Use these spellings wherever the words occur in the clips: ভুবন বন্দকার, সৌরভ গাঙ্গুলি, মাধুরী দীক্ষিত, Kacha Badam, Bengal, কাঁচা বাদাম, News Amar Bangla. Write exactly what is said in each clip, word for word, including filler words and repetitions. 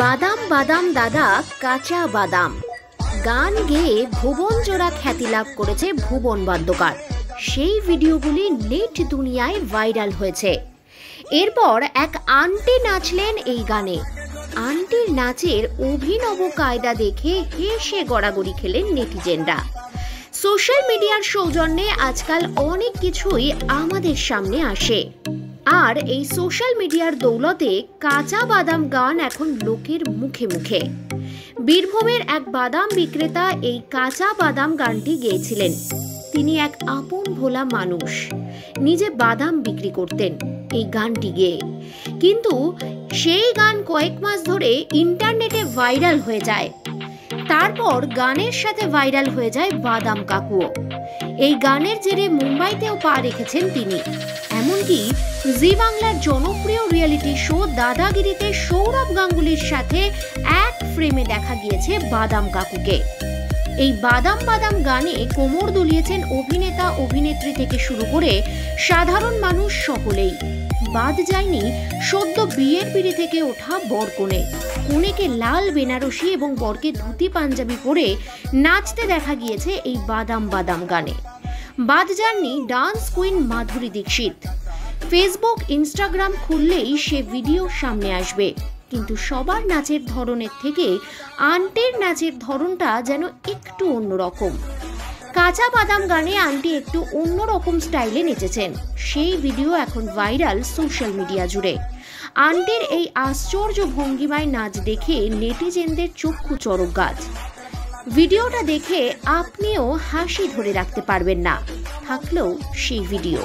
बादाम बादाम दादा काचा बादाम गान गेয়ে ভুবন জোড়া খ্যাতি লাভ করেছে ভুবন বন্দকার। সেই ভিডিওগুলি নেট দুনিয়ায় ভাইরাল হয়েছে। এরপর এক আন্টি নাচলেন এই গানে। আন্টির নাচের অভিনব কায়দা দেখে হেসে গড়াগড়ি খেলেন নেটিজেনরা। সোশ্যাল মিডিয়ার সৌজন্যে আজকাল অনেক কিছুই আমাদের সামনে আসে। আর এই সোশ্যাল মিডিয়ার দৌলতে কাঁচা বাদাম গান এখন লোকের মুখে মুখে। বীরভূমের এক বাদাম বিক্রেতা এই কাঁচা বাদাম গানটি গেয়েছিলেন। তিনি এক আপন ভোলা মানুষ, নিজে বাদাম বিক্রি করতেন এই গানটি গেয়ে। কিন্তু সেই গান কয়েক মাস ধরে ইন্টারনেটে ভাইরাল হয়ে যায়। তারপর গানের সাথে ভাইরাল হয়ে যায় বাদাম কাকুও। এই গানের জেরে মুম্বাইতেও পা রেখেছেন তিনি। এমনকি জি বাংলার জনপ্রিয় রিয়েলিটি শো দাদা গিরিতে সৌরভ গাঙ্গুলির সাথে এক ফ্রেমে দেখা গিয়েছে বাদাম কাকুকে। এই বাদাম বাদাম গানে কোমর দুলিয়েছেন অভিনেতা অভিনেত্রী থেকে শুরু করে সাধারণ মানুষ সকলেই। বাদ যায়নি সদ্য বিয়ের পিঁড়ি থেকে ওঠা বরকনে। কনেকে লাল বেনারসি এবং বরকে ধুতি পাঞ্জাবি পরে নাচতে দেখা গিয়েছে এই বাদাম বাদাম গানে। বাদ যাননি dance queen মাধুরী দীক্ষিত। Facebook Instagram খুললেই সে ভিডিও সামনে আসবে। কিন্তু সবার নাচের ধরনের থেকে আন্টির নাচের ধরনটা যেন একটু অন্যরকম। কাঁচা বাদাম গানে আন্টি একটু অন্যরকম স্টাইলে নেচেছেন। সেই ভিডিও এখন ভাইরাল সোশ্যাল মিডিয়া জুড়ে। আন্টির এই আশ্চর্য ভঙ্গিমায় নাচ দেখে নেটিজেনদের চক্ষু চড়ক গাছ। ভিডিওটা দেখে আপনিও হাসি ধরে রাখতে পারবেন না, থাকলেও সেই ভিডিও।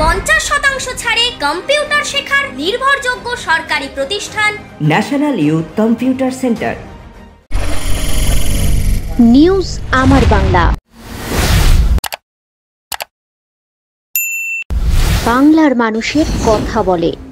পঞ্চাশ শতাংশ ছাড়ে কম্পিউটার শেখার নির্ভরযোগ্য সরকারি প্রতিষ্ঠান national youth computer centre. News আমার বাংলা, বাংলার মানুষের কথা বলে।